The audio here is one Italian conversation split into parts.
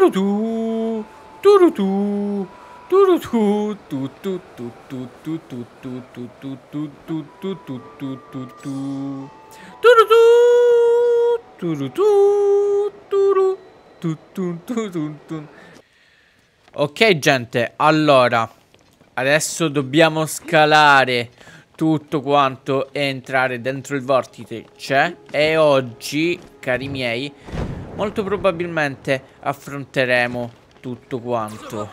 Ok gente, allora adesso dobbiamo scalare tutto quanto e entrare dentro il vortice, e oggi, cari miei, molto probabilmente affronteremo tutto quanto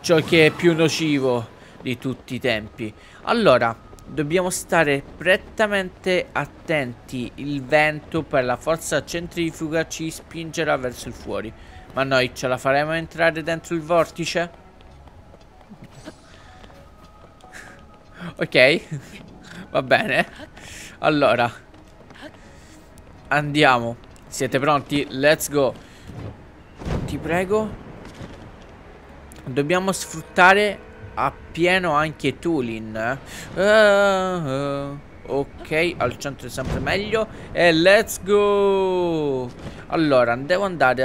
ciò che è più nocivo di tutti i tempi. Allora, dobbiamo stare prettamente attenti. Il vento per la forza centrifuga ci spingerà verso il fuori. Ma noi ce la faremo entrare dentro il vortice? Ok, va bene. Allora, andiamo. Siete pronti? Let's go. Ti prego. Dobbiamo sfruttare appieno anche Tulin. Ok, al centro è sempre meglio. E let's go. Allora, devo andare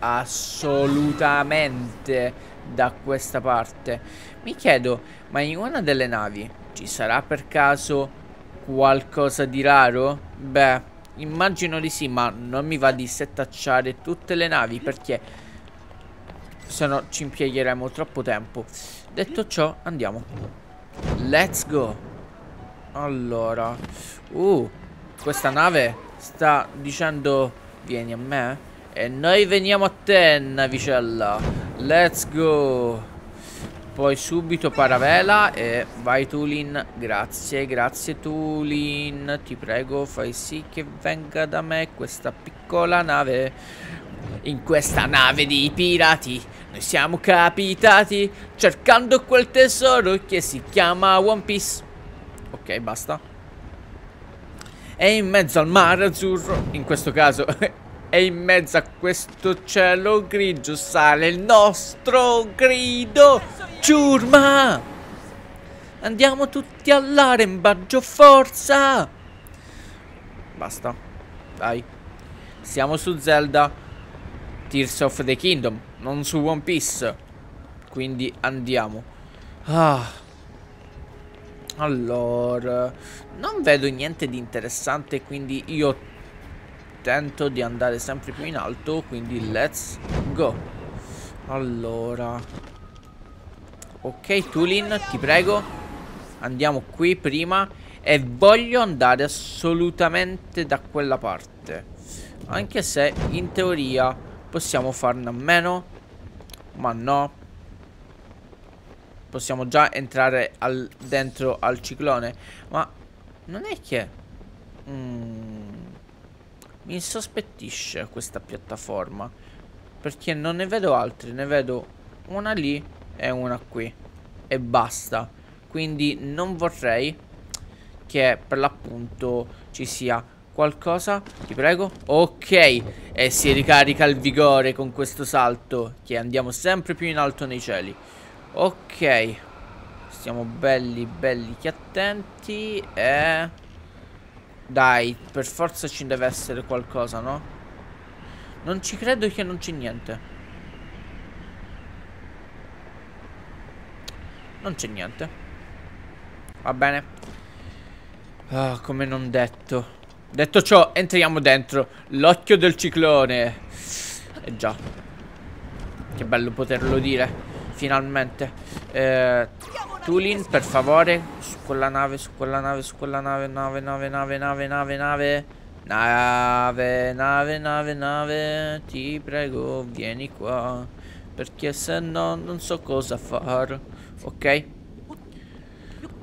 assolutamente da questa parte. Mi chiedo, ma in una delle navi ci sarà per caso qualcosa di raro? Beh, immagino di sì, ma non mi va di setacciare tutte le navi, perché sennò ci impiegheremo troppo tempo. Detto ciò, andiamo. Let's go. Allora, questa nave sta dicendo vieni a me e noi veniamo a te, navicella. Let's go. Poi subito paravela e vai Tulin. Grazie, grazie Tulin. Ti prego, fai sì che venga da me questa piccola nave. In questa nave di pirati noi siamo capitati cercando quel tesoro che si chiama One Piece. Ok, basta. E in mezzo al mare azzurro, in questo caso, e in mezzo a questo cielo grigio sale il nostro grido: ciurma! Andiamo tutti all'arembaggio, forza! Basta. Dai. Siamo su Zelda Tears of the Kingdom, non su One Piece. Quindi andiamo. Ah. Allora, non vedo niente di interessante, quindi io tento di andare sempre più in alto, quindi let's go. Allora, ok Tulin, ti prego, andiamo qui prima e voglio andare assolutamente da quella parte, anche se in teoria possiamo farne a meno, ma no. Possiamo già entrare dentro al ciclone. Ma non è che mi insospettisce questa piattaforma, perché non ne vedo altre. Ne vedo una lì e una qui e basta. Quindi non vorrei che per l'appunto ci sia qualcosa. Ti prego. Ok, e si ricarica il vigore con questo salto, che andiamo sempre più in alto nei cieli. Ok, stiamo belli che attenti. E dai, per forza ci deve essere qualcosa, no? Non ci credo che non c'è niente. Non c'è niente. Va bene. Come non detto. Detto ciò, entriamo dentro l'occhio del ciclone. E già, che bello poterlo dire. Finalmente. Tulin, per favore. Su quella nave, su quella nave, su quella nave. Nave. Ti prego, vieni qua, perché se no non so cosa fare. Ok.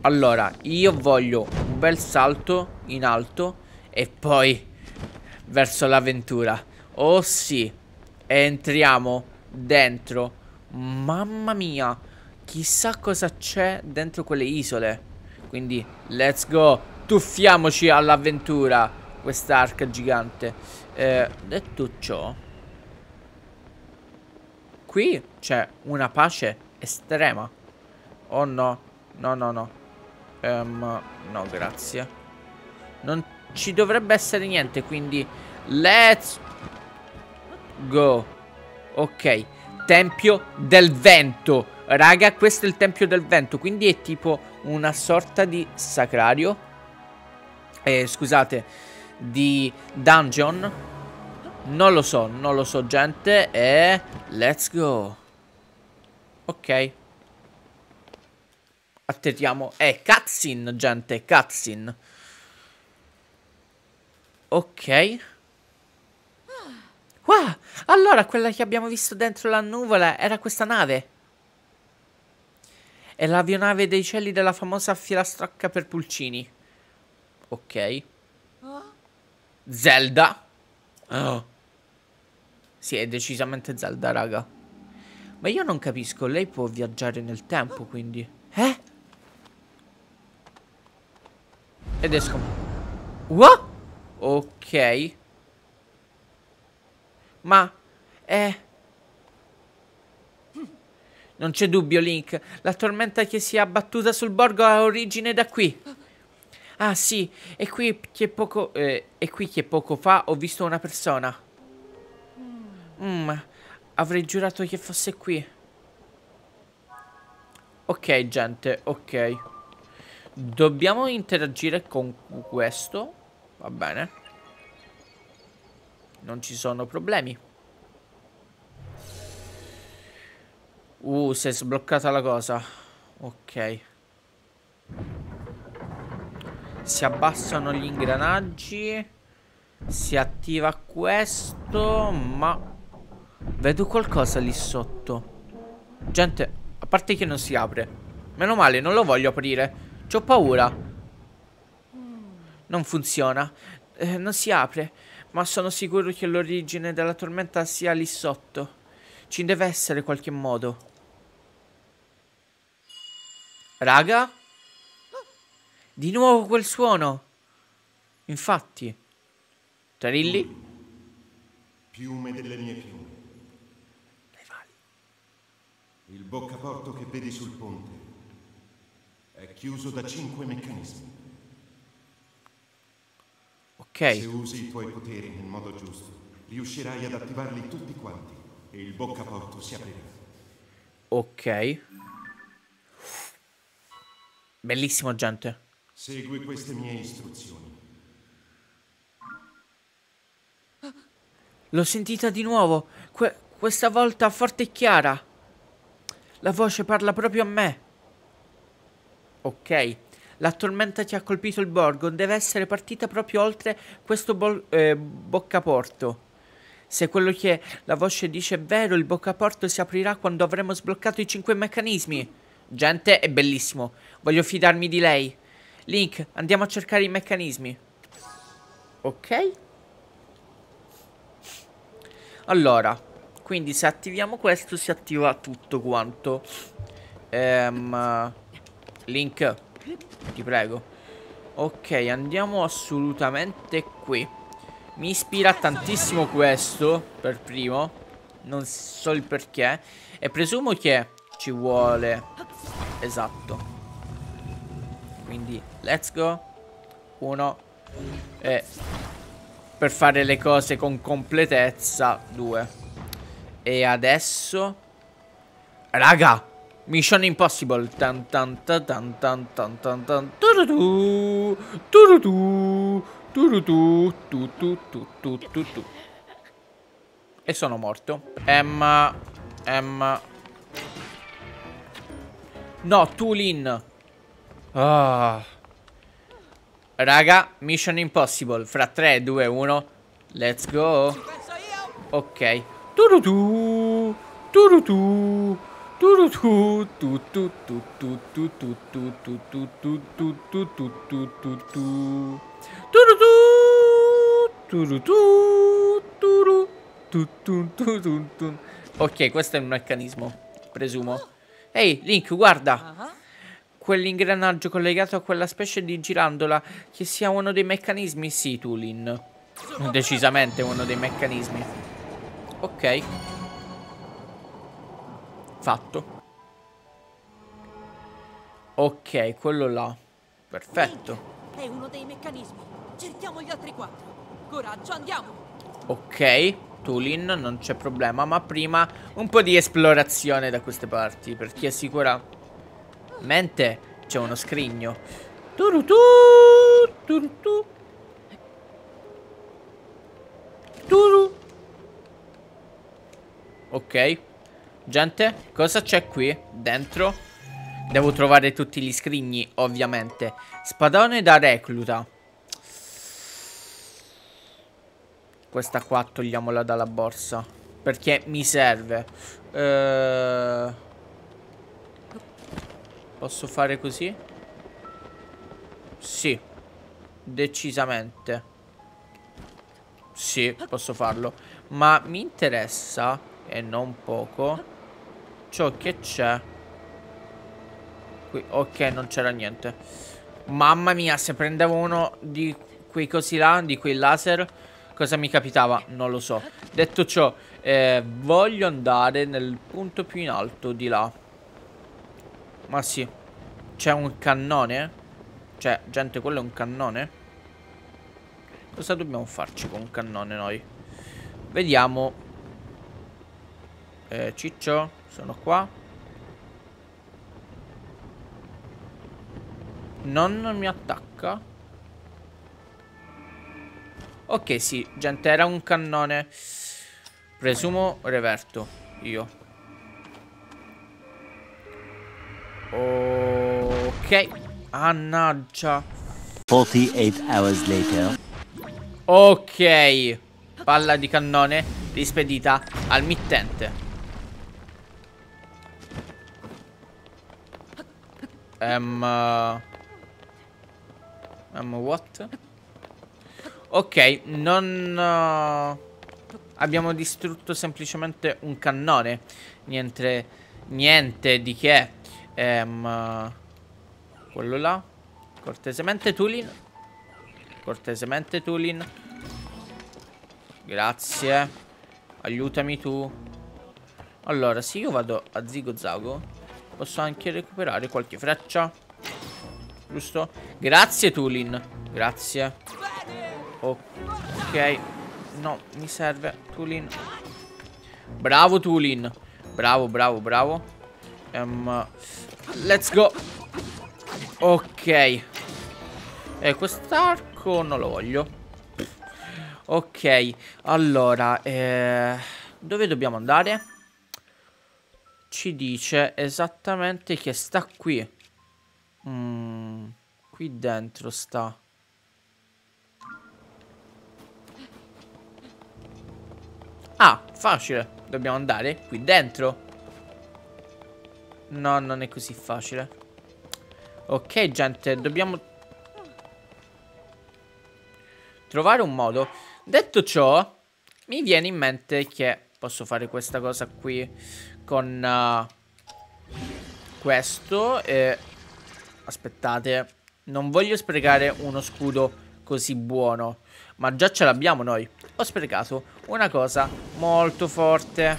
Allora, io voglio un bel salto in alto e poi verso l'avventura. Oh sì. Entriamo dentro. Mamma mia, chissà cosa c'è dentro quelle isole. Quindi, let's go. Tuffiamoci all'avventura. Quest'arca gigante. Detto ciò, qui c'è una pace estrema. Oh no, no. No, grazie. Non ci dovrebbe essere niente, quindi let's go. Ok, Tempio del Vento. Raga, questo è il Tempio del Vento, quindi è tipo una sorta di sacrario, scusate, di dungeon. Non lo so, non lo so, gente. E let's go. Ok, atterriamo. Cutscene, gente, cutscene. Ok. Wow, allora quella che abbiamo visto dentro la nuvola era questa nave. È l'avionave dei cieli della famosa filastrocca per pulcini. Ok. Zelda. Oh. Sì, è decisamente Zelda, raga. Ma io non capisco, lei può viaggiare nel tempo, quindi. Ed esco. What? Ok. Ma... Non c'è dubbio, Link. La tormenta che si è abbattuta sul borgo ha origine da qui. Ah sì, è qui che poco fa ho visto una persona. Avrei giurato che fosse qui. Ok, gente, ok. Dobbiamo interagire con questo. Va bene. Non ci sono problemi. Si è sbloccata la cosa. Ok. Si abbassano gli ingranaggi. Si attiva questo. Ma vedo qualcosa lì sotto. Gente, a parte che non si apre. Meno male, non lo voglio aprire. C'ho paura. Non funziona. Non si apre. Ma sono sicuro che l'origine della tormenta sia lì sotto. Ci deve essere qualche modo. Raga? Di nuovo quel suono. Infatti. Tarilli? Piume delle mie piume. Dai, vai. Il boccaporto che vedi sul ponte è chiuso da 5 meccanismi. Ok. Se usi i tuoi poteri nel modo giusto, riuscirai ad attivarli tutti quanti e il boccaporto si aprirà. Ok. Bellissimo, gente. Segui queste mie istruzioni. L'ho sentita di nuovo. Questa volta forte e chiara. La voce parla proprio a me. Ok. La tormenta che ha colpito il borgo deve essere partita proprio oltre questo boccaporto. Se quello che la voce dice è vero, il boccaporto si aprirà quando avremo sbloccato i 5 meccanismi. Gente, è bellissimo. Voglio fidarmi di lei. Link, andiamo a cercare i meccanismi. Ok. Allora, quindi se attiviamo questo si attiva tutto quanto. Link, ti prego. Ok, andiamo assolutamente qui. Mi ispira tantissimo questo, per primo. Non so il perché. E presumo che ci vuole. Esatto. Quindi let's go. Uno. E per fare le cose con completezza. 2. E adesso, raga, Mission Impossible. Tan tan tan tan tan tan tan tan. Turutu. Turutu. Turutu. Tutu tutu tutu. E sono morto. No, Tulin. Raga, Mission Impossible. Fra 3, 2, 1. Let's go. Ok. Turutu. Turutu. Turutu. Tutu tutu tutu tutu tutu tutu tutu tutu. Turutu. Turutu. Turu. Tutu tutu tutu. Ok, questo è un meccanismo, presumo. Ehi, Link, guarda. Quell'ingranaggio collegato a quella specie di girandola che sia uno dei meccanismi. Sì, Tulin. Decisamente uno dei meccanismi. Ok. Fatto. Ok, quello là. Perfetto. Link è uno dei meccanismi. Cerchiamo gli altri 4. Coraggio, andiamo. Ok. Tulin, non c'è problema. Ma prima un po' di esplorazione da queste parti, perché sicuramente c'è uno scrigno. Ok. Gente, cosa c'è qui dentro? Devo trovare tutti gli scrigni, ovviamente. Spadone da recluta. Questa qua togliamola dalla borsa, perché mi serve. Posso fare così? Sì, decisamente. Sì, posso farlo. Ma mi interessa, e non poco, ciò che c'è qui. Ok, non c'era niente. Mamma mia, se prendevo uno di quei cosi là, di quei laser, cosa mi capitava? Non lo so. Detto ciò, voglio andare nel punto più in alto di là. Ma sì. C'è un cannone? Cioè, gente, quello è un cannone? Cosa dobbiamo farci con un cannone noi? Vediamo. Ciccio, sono qua. Non mi attacca. Ok, sì, gente, era un cannone. Presumo reverto io. Ok. Annaggia. 48 hours later. Ok. Palla di cannone rispedita al mittente. What? Ok, non... abbiamo distrutto semplicemente un cannone. Niente di che. Quello là. Cortesemente, Tulin. Cortesemente, Tulin. Grazie. Aiutami tu. Allora, se io vado a zigozago, posso anche recuperare qualche freccia. Giusto? Grazie, Tulin. Grazie. Ok. No, mi serve Tulin. Bravo Tulin. Bravo, bravo, bravo. Let's go. Ok. Quest'arco non lo voglio. Ok. Allora, dove dobbiamo andare? Ci dice esattamente che sta qui. Qui dentro sta. Ah, facile. Dobbiamo andare qui dentro. No, non è così facile. Ok, gente, dobbiamo trovare un modo. Detto ciò, mi viene in mente che posso fare questa cosa qui con questo. E aspettate, non voglio sprecare uno scudo così buono, ma già ce l'abbiamo noi. Ho sprecato una cosa molto forte.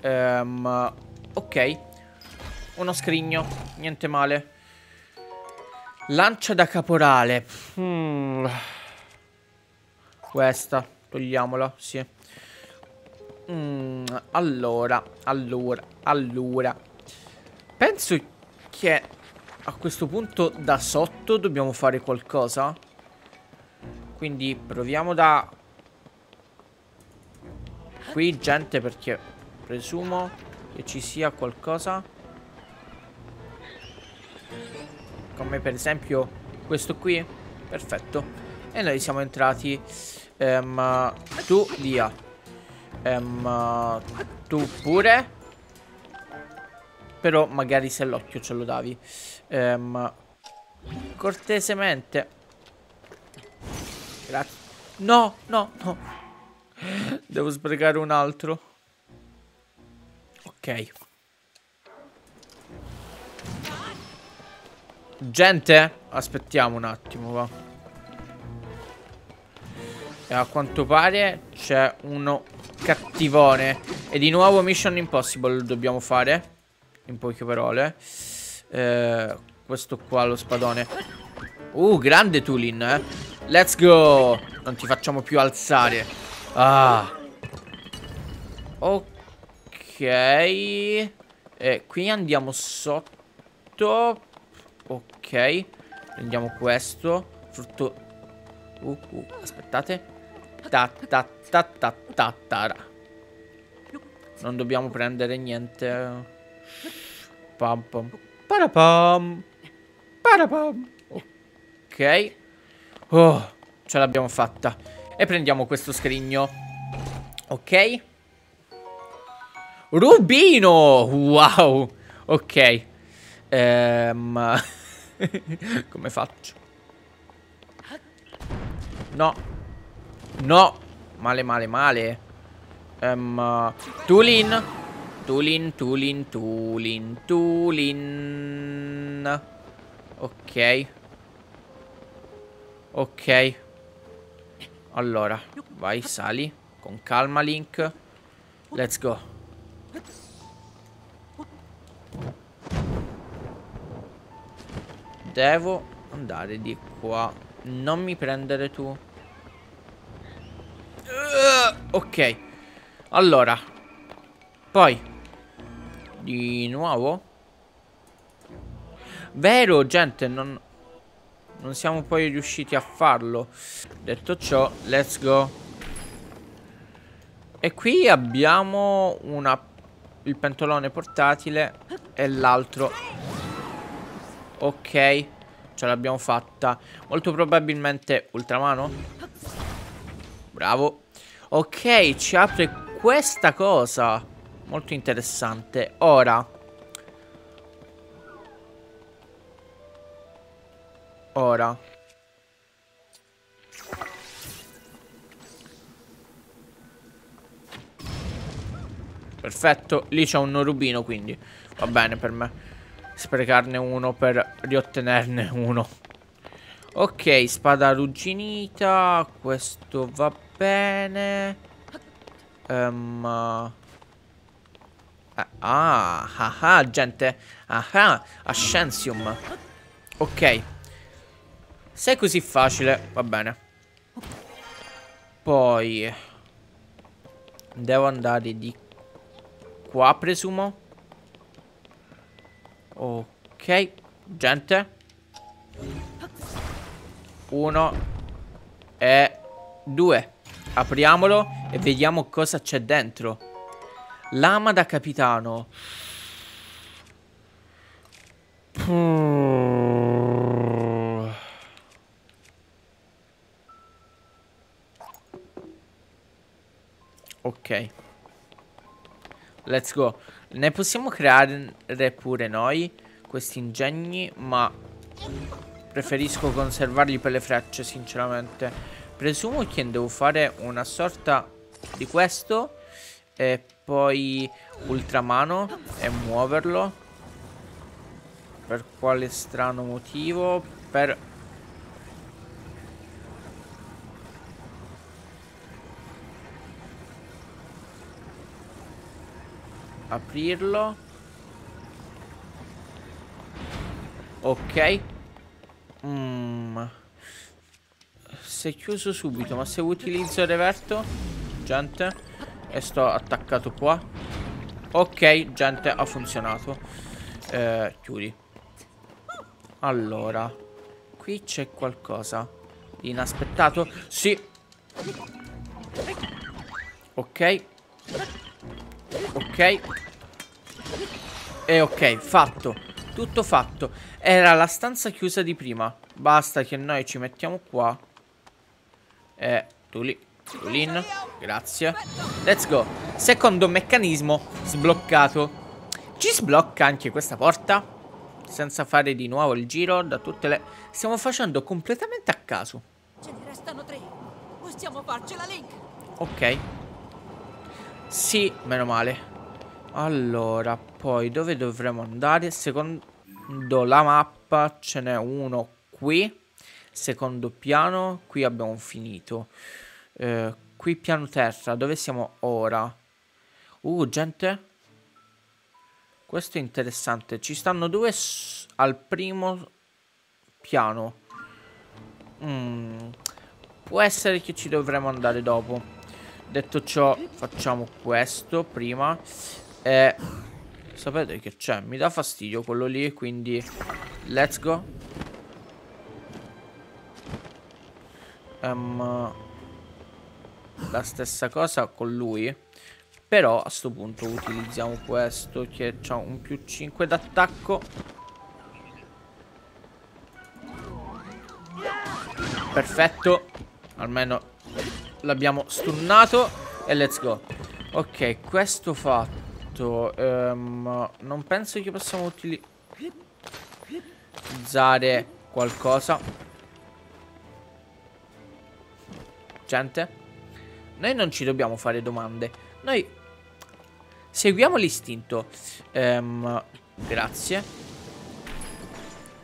Ok. Uno scrigno, niente male. Lancia da caporale. Questa, togliamola, sì. Allora. Penso che a questo punto da sotto dobbiamo fare qualcosa. Quindi proviamo da qui, gente, perché presumo che ci sia qualcosa. Come per esempio questo qui. Perfetto. E noi siamo entrati. Tu via. Tu pure. Però magari se l'occhio ce lo davi. Cortesemente. Grazie. No, no, no. Devo sprecare un altro. Ok. Gente, aspettiamo un attimo, va. E a quanto pare c'è uno cattivone. E di nuovo Mission Impossible lo dobbiamo fare. In poche parole. Questo qua, lo spadone. Grande Tulin, Let's go. Non ti facciamo più alzare. Ok. Qui andiamo sotto. Ok. Prendiamo questo. Frutto. Aspettate. Non dobbiamo prendere niente. Pam pam. Parapam. Parapam. Ok. Oh, ce l'abbiamo fatta. E prendiamo questo scrigno. Ok. Rubino. Wow. Ok. Come faccio? No. No. Male, male, male. Tulin. Tulin. Ok. Ok. Allora, vai, sali. Con calma, Link. Let's go. Devo andare di qua. Non mi prendere tu. Ok. Allora. Poi. Di nuovo. Vero, gente, non siamo poi riusciti a farlo. Detto ciò, let's go. E qui abbiamo il pentolone portatile e l'altro. Ok, ce l'abbiamo fatta. Molto probabilmente ultramano. Bravo. Ok, ci apre questa cosa. Molto interessante. Ora. Perfetto, lì c'è un rubino, quindi va bene per me sprecarne uno per riottenerne uno. Ok, spada arrugginita, questo va bene. Gente. Ascensium. Ok. Se è così facile, va bene. Poi devo andare di qua, presumo. Ok, gente. Uno e due. Apriamolo e vediamo cosa c'è dentro. Lama da capitano. Ok. Let's go. Ne possiamo creare pure noi questi ingegni, ma preferisco conservarli per le frecce, sinceramente. Presumo che devo fare una sorta di questo e poi ultramano e muoverlo. Per quale strano motivo? Aprirlo. Ok. Si è chiuso subito. Ma se utilizzo il reverto, gente, e sto attaccato qua. Ok, gente, ha funzionato. Chiudi. Allora, qui c'è qualcosa di inaspettato. Sì. Ok. Ok. E ok, fatto. Tutto fatto. Era la stanza chiusa di prima. Basta che noi ci mettiamo qua. Tulin. Grazie. Let's go. Secondo meccanismo sbloccato. Ci sblocca anche questa porta. Senza fare di nuovo il giro da tutte le... Stiamo facendo completamente a caso. Ce ne restano tre. Possiamo farcela, Link. Ok. Sì, meno male. Allora, poi dove dovremmo andare? Secondo la mappa ce n'è uno qui. Secondo piano, qui abbiamo finito. Qui piano terra, dove siamo ora? Gente. Questo è interessante. Ci stanno due al primo piano. Può essere che ci dovremmo andare dopo. Detto ciò, facciamo questo prima. Sapete che c'è? Mi dà fastidio quello lì, quindi let's go. La stessa cosa con lui. Però a sto punto utilizziamo questo che ha un più 5 d'attacco. Perfetto. Almeno l'abbiamo stunnato. E let's go. Ok, questo fatto. Non penso che possiamo utilizzare qualcosa. Gente, noi non ci dobbiamo fare domande. Noi seguiamo l'istinto. Grazie.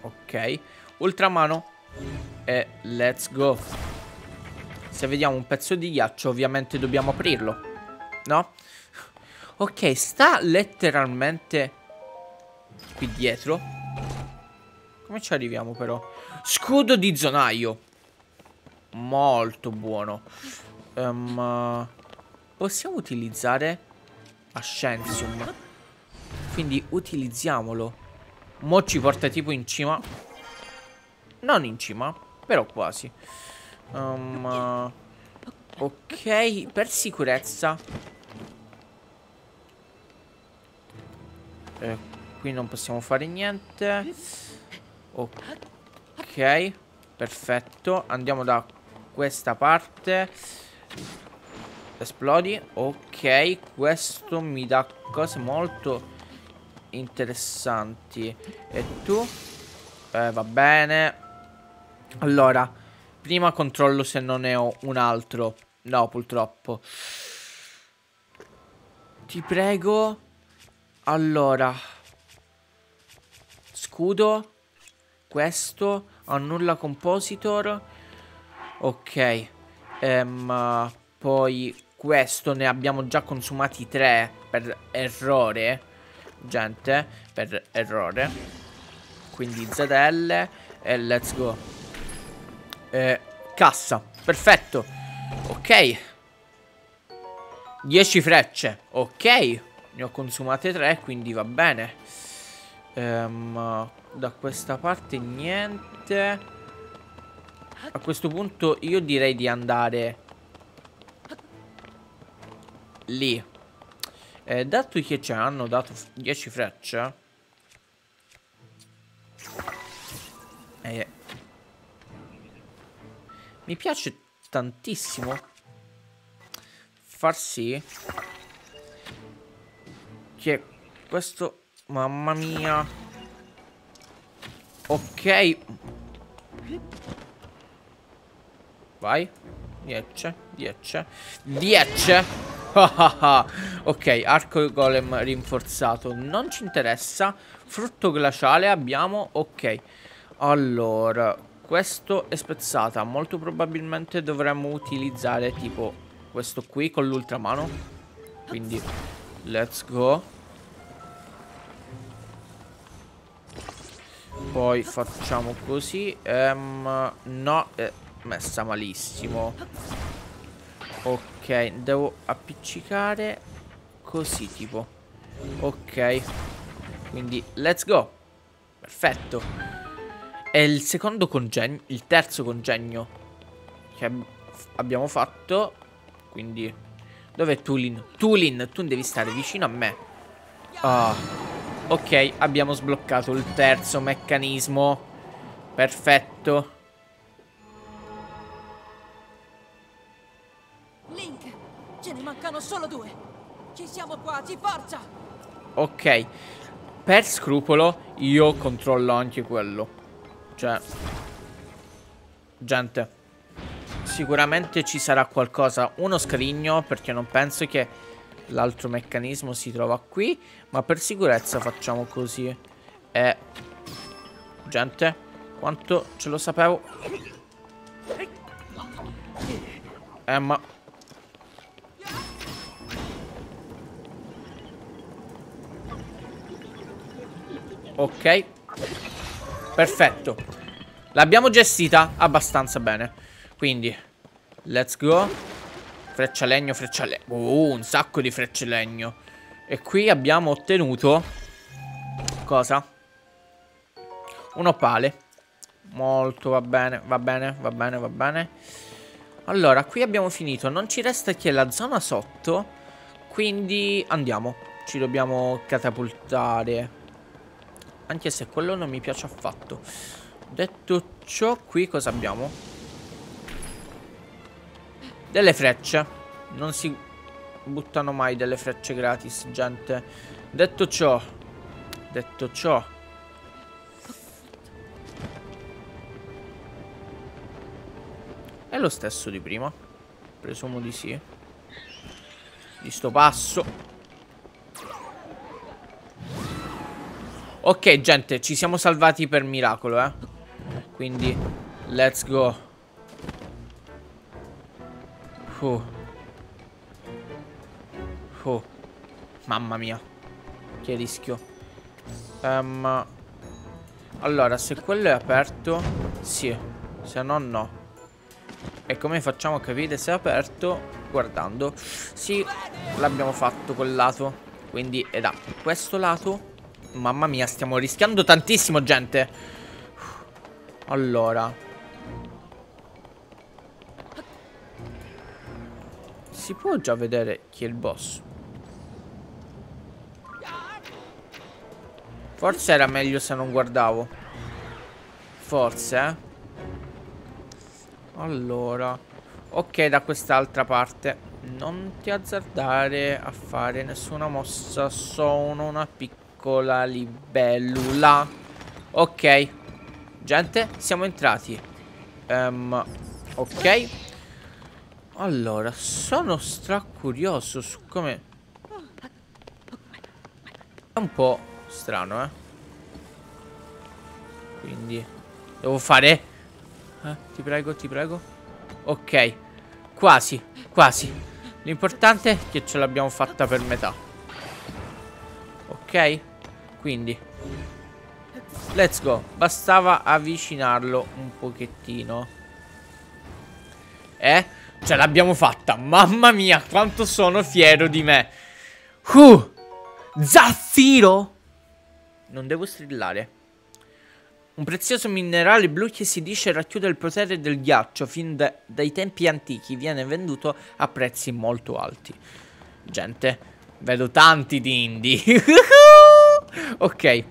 Ok, ultramano. E let's go. Se vediamo un pezzo di ghiaccio, ovviamente dobbiamo aprirlo, no? Ok, sta letteralmente qui dietro. Come ci arriviamo però? Scudo di Zonaio. Molto buono. Possiamo utilizzare Ascensium, quindi utilizziamolo. Mo ci porta tipo in cima. Non in cima, però quasi. Ok, per sicurezza. Qui non possiamo fare niente. Ok, perfetto. Andiamo da questa parte. Esplodi. Ok, questo mi dà cose molto interessanti. E tu? Va bene. Allora, prima controllo se non ne ho un altro. No, purtroppo. Ti prego. Allora, scudo, questo, annulla compositor. Ok, poi questo ne abbiamo già consumati 3 per errore. Gente, per errore. Quindi ZL e let's go. Cassa, perfetto. Ok, 10 frecce, ok. Ne ho consumate 3, quindi va bene. Da questa parte niente. A questo punto io direi di andare lì. Dato che ci hanno dato 10 frecce. Mi piace tantissimo far sì che questo, mamma mia. Ok, vai. 10 10 10. Ok, arco golem rinforzato, non ci interessa. Frutto glaciale abbiamo. Ok, allora questo è spezzata. Molto probabilmente dovremmo utilizzare tipo questo qui con l'ultramano. Quindi let's go. Poi facciamo così. No, messa malissimo. Ok, devo appiccicare così tipo. Ok, quindi let's go. Perfetto. È il secondo congegno, il terzo congegno che abbiamo fatto. Quindi dov'è Tulin? Tulin, tu devi stare vicino a me. Ah. Ok, abbiamo sbloccato il terzo meccanismo. Perfetto. Link, ce ne mancano solo 2. Ci siamo quasi, forza. Ok, per scrupolo io controllo anche quello. Cioè, gente, sicuramente ci sarà qualcosa. Uno scrigno, perché non penso che l'altro meccanismo si trova qui. Ma per sicurezza facciamo così. Gente, quanto ce lo sapevo. Ma ok, perfetto. L'abbiamo gestita abbastanza bene. Quindi let's go. Freccia legno, freccia legno. Oh, un sacco di frecce legno. E qui abbiamo ottenuto cosa? Un opale. Molto, va bene, va bene, va bene, va bene. Allora, qui abbiamo finito. Non ci resta che la zona sotto. Quindi andiamo. Ci dobbiamo catapultare. Anche se quello non mi piace affatto. Detto ciò, qui cosa abbiamo? Delle frecce. Non si buttano mai delle frecce gratis, gente. Detto ciò, è lo stesso di prima. Presumo di sì. Di sto passo. Ok, gente, ci siamo salvati per miracolo, eh. Quindi, let's go. Mamma mia, che rischio. Allora, se quello è aperto, sì. Se no, no. E come facciamo a capire se è aperto? Guardando. Sì, l'abbiamo fatto col lato. Quindi è da questo lato. Mamma mia, stiamo rischiando tantissimo, gente. Allora, si può già vedere chi è il boss. Forse era meglio se non guardavo. Forse, eh. Allora, ok, da quest'altra parte. Non ti azzardare a fare nessuna mossa. Sono una piccola libellula. Ok, gente, siamo entrati. Ok. Allora, sono stracurioso su come... È un po' strano, eh. Quindi devo fare... ti prego, Ok, quasi, l'importante è che ce l'abbiamo fatta per metà. Ok, quindi let's go. Bastava avvicinarlo un pochettino. Ce l'abbiamo fatta. Mamma mia, quanto sono fiero di me. Zaffiro. Non devo strillare. Un prezioso minerale blu che si dice racchiude il potere del ghiaccio fin dai tempi antichi. Viene venduto a prezzi molto alti. Gente, vedo tanti di indie. Ok,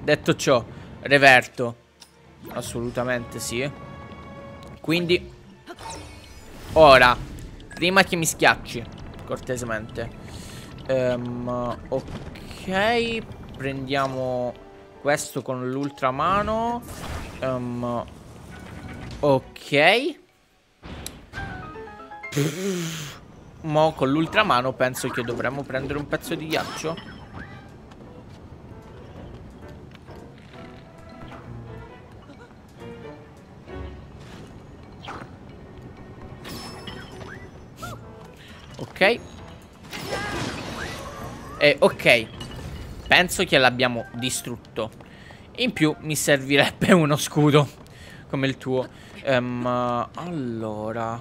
detto ciò, reverto. Assolutamente sì. Quindi ora, prima che mi schiacci, cortesemente. Ok, prendiamo... questo con l'ultramano. Ok. Mo con l'ultramano penso che dovremmo prendere un pezzo di ghiaccio. Ok. Ok. Penso che l'abbiamo distrutto. In più mi servirebbe uno scudo come il tuo. Allora,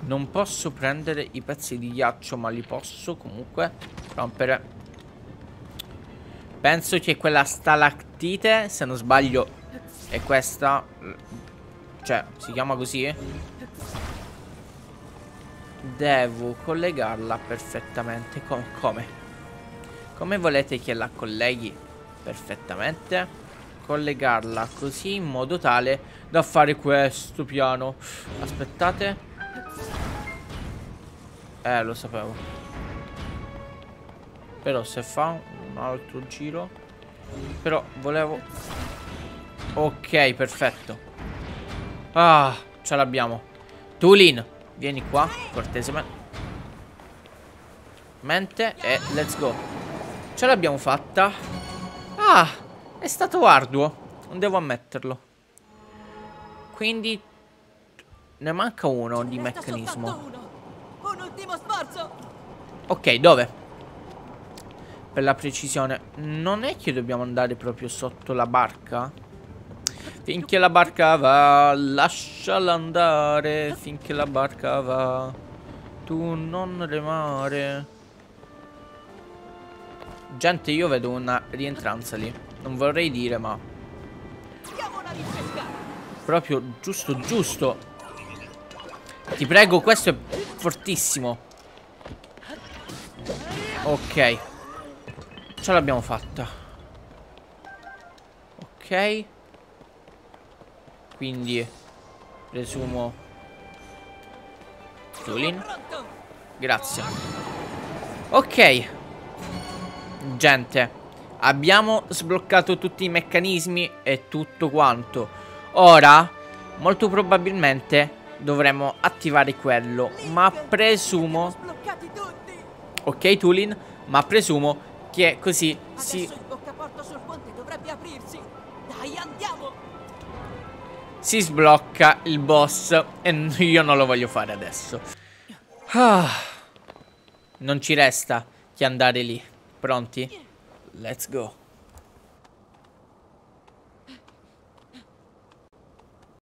non posso prendere i pezzi di ghiaccio, ma li posso comunque rompere. Penso che quella stalactite, se non sbaglio, è questa. Cioè, si chiama così. Devo collegarla perfettamente. Come? Come volete che la colleghi perfettamente? Collegarla così in modo tale da fare questo piano. Aspettate. Lo sapevo. Però se fa un altro giro. Però volevo... Ok, perfetto. Ah, ce l'abbiamo. Tulin, vieni qua, cortesemente. E let's go. Ce l'abbiamo fatta. Ah, è stato arduo, non devo ammetterlo. Quindi ne manca uno di meccanismo. Un ultimo sforzo. Ok, dove? Per la precisione. Non è che dobbiamo andare proprio sotto la barca? Finché la barca va, lasciala andare. Finché la barca va, tu non remare. Gente, io vedo una rientranza lì. Non vorrei dire, ma proprio giusto, giusto. Ti prego, questo è fortissimo. Ok, ce l'abbiamo fatta. Ok, quindi presumo Tulin. Grazie. Ok, gente, abbiamo sbloccato tutti i meccanismi e tutto quanto. Ora molto probabilmente dovremo attivare quello, ma presumo... Ok Tulin, ma presumo che così si... si sblocca il boss. E io non lo voglio fare adesso. Ah, non ci resta che andare lì. Pronti? Let's go.